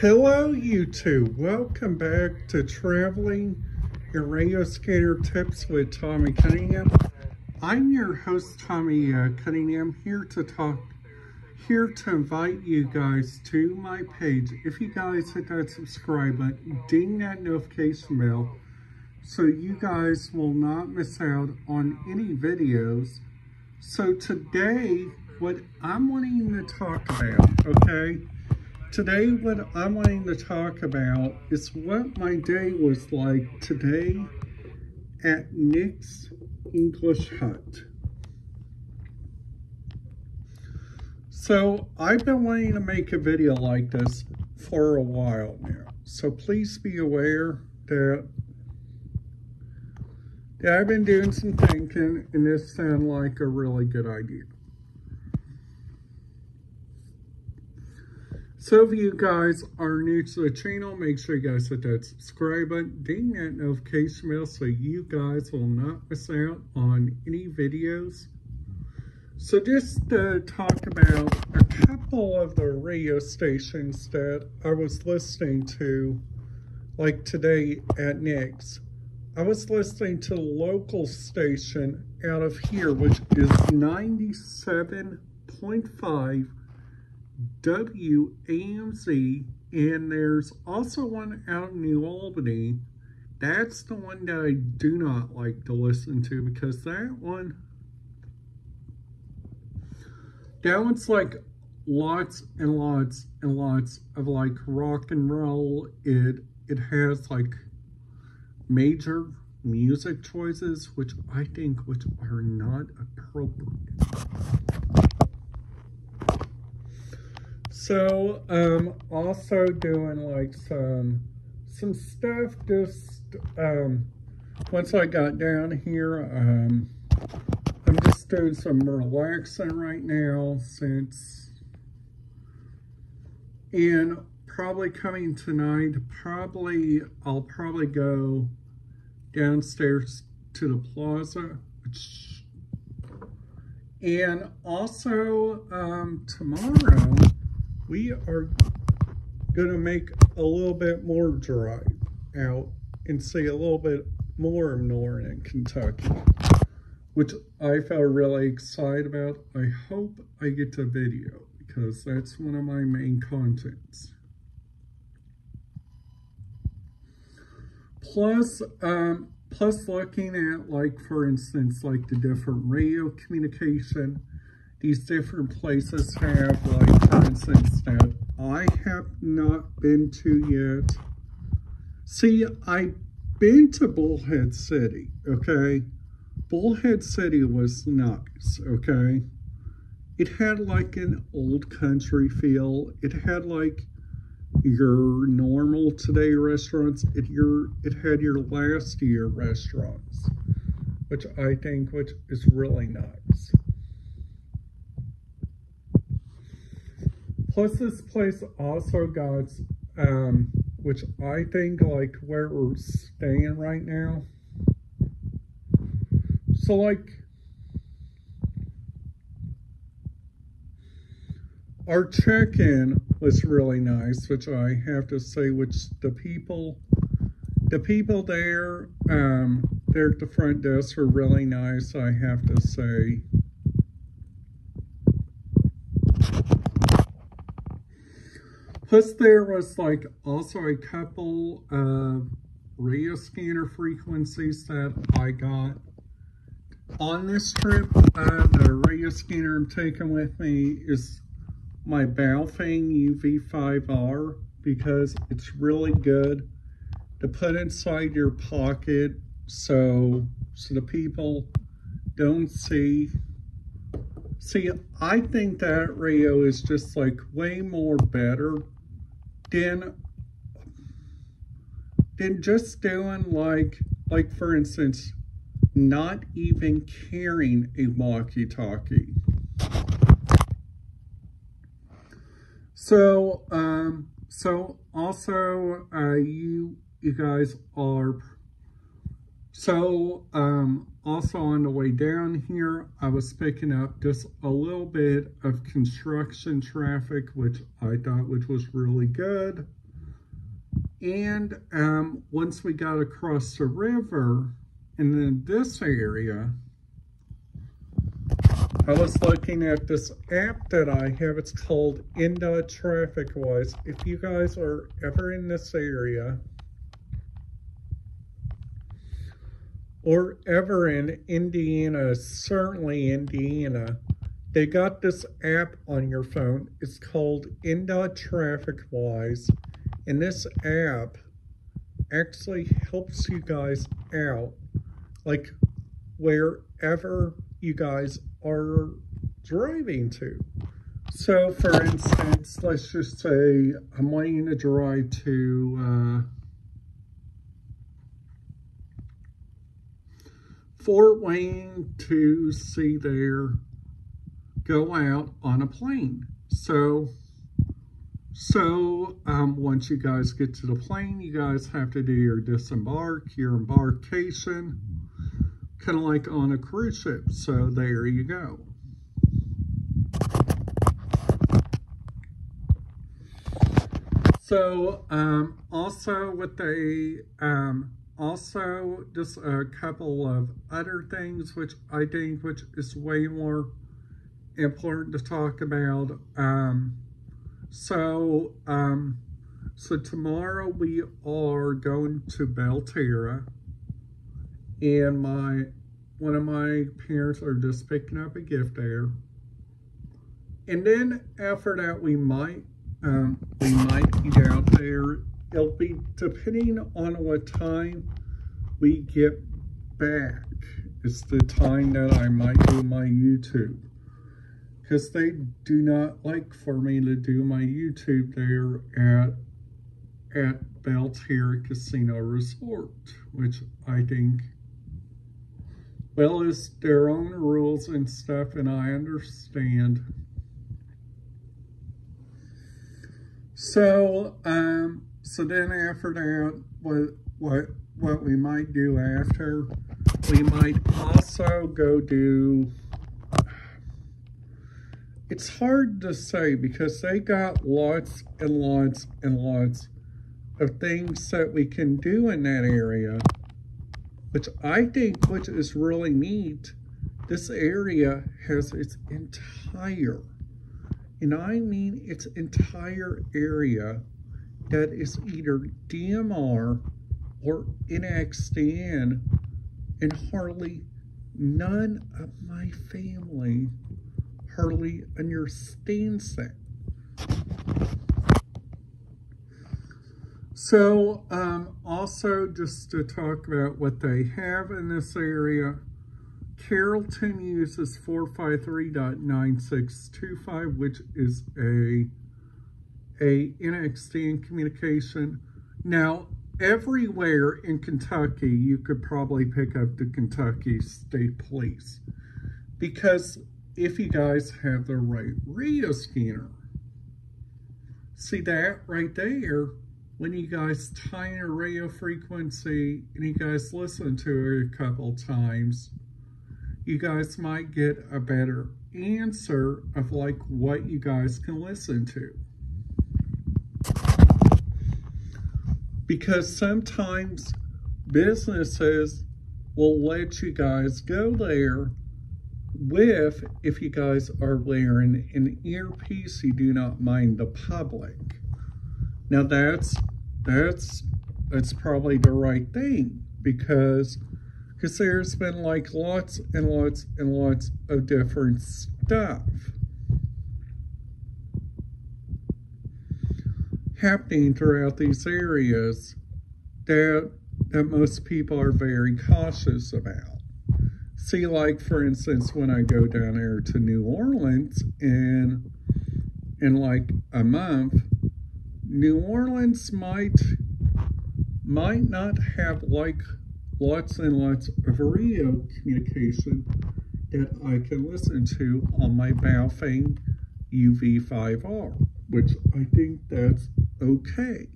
Hello YouTube, welcome back to Traveling Radio Scanner Tips with Tommy Cunningham. I'm your host Tommy Cunningham, here to invite you guys to my page. If you guys hit that subscribe button, ding that notification bell so you guys will not miss out on any videos. So today, what I'm wanting to talk about, Today, what I'm wanting to talk about is what my day was like today at Nick's English Hut. So, I've been wanting to make a video like this for a while now. So, please be aware that I've been doing some thinking, and this sounds like a really good idea. So if you guys are new to the channel, make sure you guys hit that subscribe button, ding that notification bell so you guys will not miss out on any videos. So just to talk about a couple of the radio stations that I was listening to, like today at Nick's. I was listening to a local station out of here, which is 97.5. W-A-M-Z, and there's also one out in New Albany. That's the one that I do not like to listen to because that one's like lots and lots and lots of like rock and roll. It has like major music choices, which are not appropriate. So, also doing like some stuff just, once I got down here, I'm just doing some relaxing right now and probably coming tonight, I'll probably go downstairs to the plaza, and also, tomorrow, we are going to make a little bit more drive out and see a little bit more of Northern Kentucky, which I felt really excited about. I hope I get to video because that's one of my main contents. Plus looking at, like, for instance, like the different radio communication. These different places have, like, for instance, that I have not been to yet. See, I've been to Bullhead City, Bullhead City was nice, It had, like, an old country feel. It had, like, your normal today restaurants. It had your last year restaurants, which is really nice. Plus, this place also got, which I think, like, where we're staying right now. So, like, our check-in was really nice, which I have to say, which the people there, there at the front desk were really nice, I have to say. Plus, there was, like, also a couple of radio scanner frequencies that I got on this trip. The radio scanner I'm taking with me is my Baofeng UV5R because it's really good to put inside your pocket so the people don't see. See, I think that radio is just, like, way more better than just doing like for instance, not even carrying a walkie-talkie. So, also, you guys are. So, also on the way down here, I was picking up just a little bit of construction traffic, which was really good. And once we got across the river, and then this area, I was looking at this app that I have. It's called INDOT TrafficWise. If you guys are ever in this area, or ever in Indiana, certainly Indiana, they got this app on your phone. It's called INDOT TrafficWise. And this app actually helps you guys out, like wherever you guys are driving to. So for instance, let's just say I'm wanting to drive to Fort Wayne to see their go out on a plane. So once you guys get to the plane, you guys have to do your disembark, your embarkation, kind of like on a cruise ship. So there you go. So also with the also just a couple of other things which I think which is way more important to talk about. So tomorrow we are going to Belterra, and one of my parents are just picking up a gift there. And then after that, we might eat out there. It'll be depending on what time we get back. It's the time that I might do my YouTube, because they do not like for me to do my YouTube there at Beltair Casino Resort, which I think, well, it's their own rules and stuff, and I understand. So, so then after that, what we might do after, we might also go do. It's hard to say because they got lots and lots and lots of things that we can do in that area, which I think which is really neat. This area has its entire, and I mean its entire area that is either DMR or NXDN, and hardly none of my family hardly understands that. So, also just to talk about what they have in this area, Carrollton uses 453.9625, which is a NXDN communication. Now, everywhere in Kentucky, you could probably pick up the Kentucky State Police, because if you guys have the right radio scanner. See that right there, when you guys tie in a radio frequency and you guys listen to it a couple times, you guys might get a better answer of like what you guys can listen to. Because sometimes businesses will let you guys go there with, if you guys are wearing an earpiece, you do not mind the public. Now that's probably the right thing, because there's been like lots and lots and lots of different stuff happening throughout these areas that most people are very cautious about. See, like, for instance, when I go down there to New Orleans in like a month, New Orleans might not have like lots and lots of radio communication that I can listen to on my Baofeng UV5R, which I think that's okay.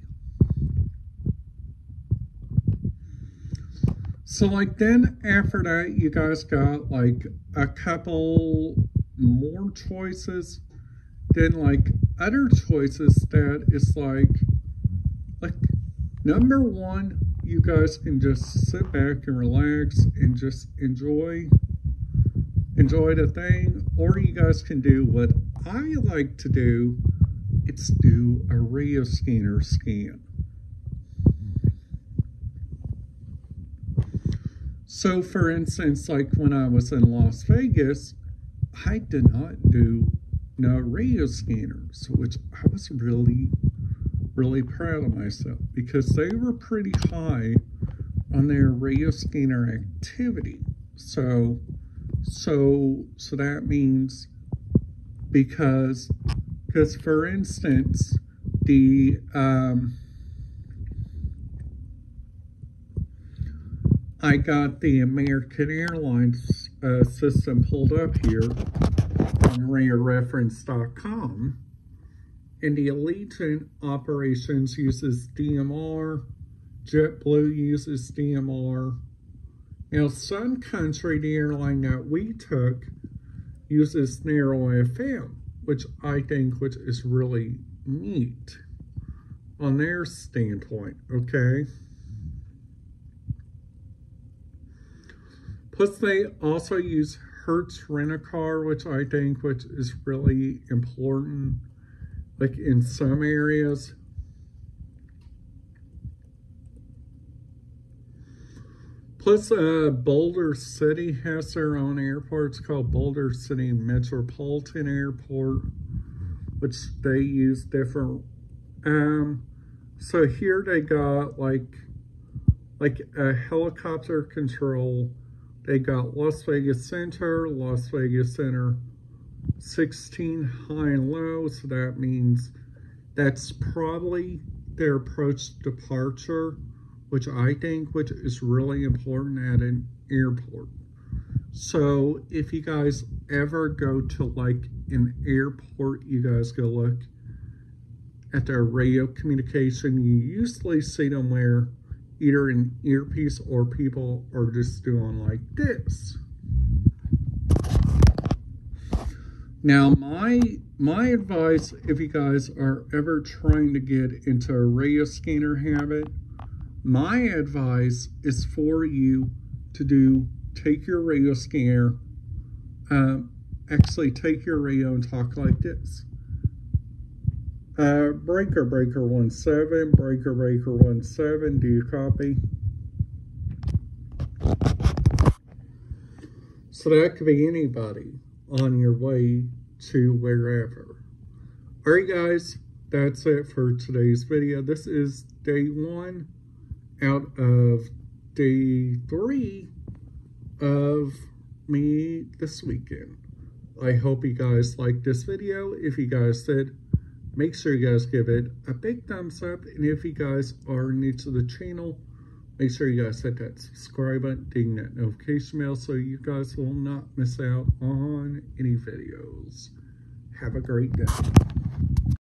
So, like, then after that, you guys got, like, a couple more choices than, like, other choices that is, like, Number one, you guys can just sit back and relax and just enjoy the thing. Or you guys can do what I like to do. It's do a real scanner scan. So for instance, like when I was in Las Vegas, I did not do no radio scanners, which I was really proud of myself, because they were pretty high on their radio scanner activity. So that means, because for instance, the I got the American Airlines system pulled up here on rareference.com, and the Allegiant operations uses DMR, JetBlue uses DMR. Now, Sun Country, the airline that we took, uses narrow FM, which I think is really neat on their standpoint, okay? Plus, they also use Hertz Rent-A-Car, which I think is really important, like in some areas. Plus, Boulder City has their own airport. It's called Boulder City Metropolitan Airport, which they use different. So here they got like a helicopter control. They got Las Vegas Center, 16 high and low. So that means that's probably their approach to departure, which I think is really important at an airport. So if you guys ever go to like an airport, you guys go look at their radio communication. You usually see them where either an earpiece or people are just doing like this. Now, my advice, if you guys are ever trying to get into a radio scanner habit, my advice is for you to take your radio scanner, actually take your radio and talk like this. Breaker, breaker 17, breaker, breaker 17, do you copy? So that could be anybody on your way to wherever. All right, guys, that's it for today's video. This is day one out of day three of me this weekend. I hope you guys liked this video. If you guys did, make sure you guys give it a big thumbs up. And if you guys are new to the channel, make sure you guys hit that subscribe button, ding that notification bell, so you guys will not miss out on any videos. Have a great day.